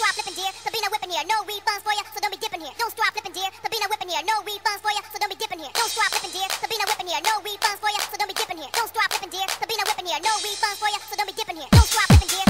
straw flipping dear, there'll be no whipping here, no refunds for you, so don't be dipping here. Don't straw flipping dear, there'll be no whipping here, no refunds for you, so don't be dipping here. Don't straw flipping dear, there'll be no whipping here, no refunds for you, so don't be dipping here. Don't straw flipping dear, there'll be no whipping here, no refunds for you, so don't be dipping here. Don't straw flipping dear.